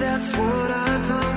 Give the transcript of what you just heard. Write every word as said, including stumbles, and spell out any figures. that's what I've done.